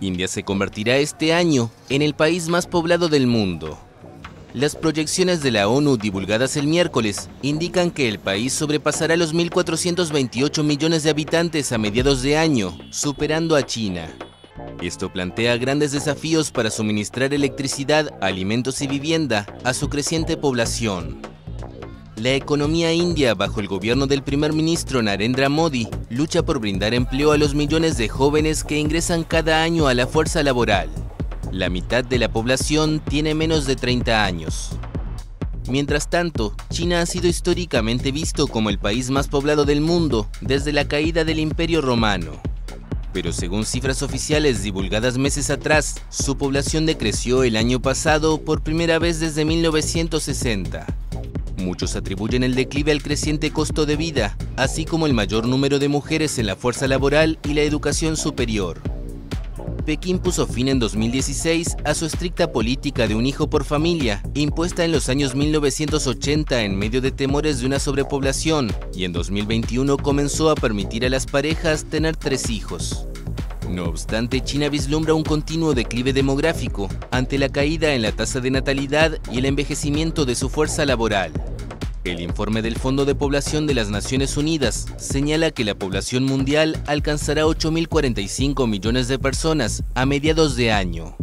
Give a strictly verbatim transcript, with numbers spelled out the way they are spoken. India se convertirá este año en el país más poblado del mundo. Las proyecciones de la ONU divulgadas el miércoles indican que el país sobrepasará los mil cuatrocientos veintiocho millones de habitantes a mediados de año, superando a China. Esto plantea grandes desafíos para suministrar electricidad, alimentos y vivienda a su creciente población. La economía india, bajo el gobierno del primer ministro Narendra Modi, lucha por brindar empleo a los millones de jóvenes que ingresan cada año a la fuerza laboral. La mitad de la población tiene menos de treinta años. Mientras tanto, China ha sido históricamente visto como el país más poblado del mundo desde la caída del Imperio Romano. Pero según cifras oficiales divulgadas meses atrás, su población decreció el año pasado por primera vez desde mil novecientos sesenta. Muchos atribuyen el declive al creciente costo de vida, así como el mayor número de mujeres en la fuerza laboral y la educación superior. Pekín puso fin en dos mil dieciséis a su estricta política de un hijo por familia, impuesta en los años mil novecientos ochenta en medio de temores de una sobrepoblación, y en dos mil veintiuno comenzó a permitir a las parejas tener tres hijos. No obstante, China vislumbra un continuo declive demográfico ante la caída en la tasa de natalidad y el envejecimiento de su fuerza laboral. El informe del Fondo de Población de las Naciones Unidas señala que la población mundial alcanzará ocho mil cuarenta y cinco millones de personas a mediados de año.